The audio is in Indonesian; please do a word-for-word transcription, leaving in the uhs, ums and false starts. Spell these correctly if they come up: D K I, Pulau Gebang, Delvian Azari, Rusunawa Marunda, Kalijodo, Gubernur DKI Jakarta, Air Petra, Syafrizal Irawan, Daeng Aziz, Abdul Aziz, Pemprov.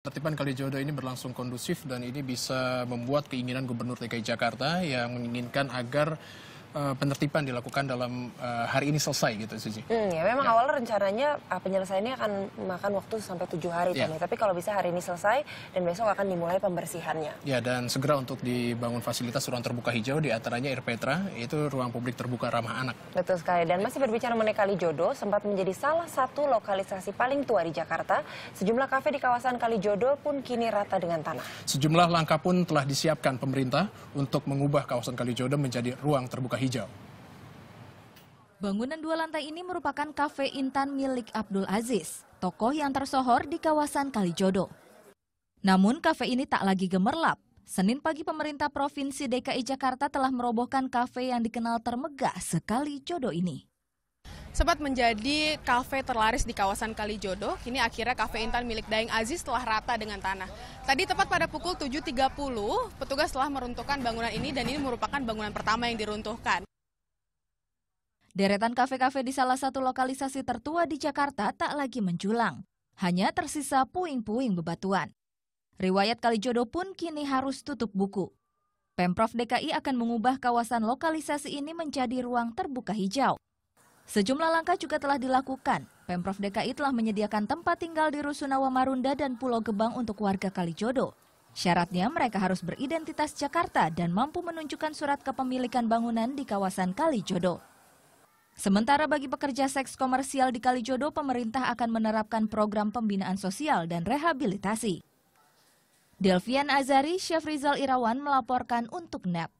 Tertiban Kalijodo ini berlangsung kondusif dan ini bisa membuat keinginan Gubernur D K I Jakarta yang menginginkan agar uh, penertiban dilakukan dalam uh, hari ini selesai gitu, Cici. Hmm, ya, memang ya. Awalnya rencananya uh, penyelesaiannya akan makan waktu sampai tujuh hari, ya. Tanya. Tapi kalau bisa hari ini selesai dan besok akan dimulai pembersihannya. Ya, dan segera untuk dibangun fasilitas ruang terbuka hijau di antaranya Air Petra, itu ruang publik terbuka ramah anak. Betul sekali, dan masih berbicara mengenai Kalijodo, sempat menjadi salah satu lokalisasi paling tua di Jakarta. Sejumlah kafe di kawasan Kalijodo pun kini rata dengan tanah. Sejumlah langkah pun telah disiapkan pemerintah untuk mengubah kawasan Kalijodo menjadi ruang terbuka hijau. Bangunan dua lantai ini merupakan kafe Intan milik Abdul Aziz, tokoh yang tersohor di kawasan Kalijodo. Namun kafe ini tak lagi gemerlap. Senin pagi pemerintah Provinsi D K I Jakarta telah merobohkan kafe yang dikenal termegah se-Kalijodo ini. Sempat menjadi kafe terlaris di kawasan Kalijodo, kini akhirnya kafe Intan milik Daeng Aziz telah rata dengan tanah. Tadi tepat pada pukul tujuh tiga puluh, petugas telah meruntuhkan bangunan ini dan ini merupakan bangunan pertama yang diruntuhkan. Deretan kafe-kafe di salah satu lokalisasi tertua di Jakarta tak lagi menjulang. Hanya tersisa puing-puing bebatuan. Riwayat Kalijodo pun kini harus tutup buku. Pemprov D K I akan mengubah kawasan lokalisasi ini menjadi ruang terbuka hijau. Sejumlah langkah juga telah dilakukan. Pemprov D K I telah menyediakan tempat tinggal di Rusunawa Marunda dan Pulau Gebang untuk warga Kalijodo. Syaratnya mereka harus beridentitas Jakarta dan mampu menunjukkan surat kepemilikan bangunan di kawasan Kalijodo. Sementara bagi pekerja seks komersial di Kalijodo, pemerintah akan menerapkan program pembinaan sosial dan rehabilitasi. Delvian Azari, Syafrizal Irawan melaporkan untuk N E P.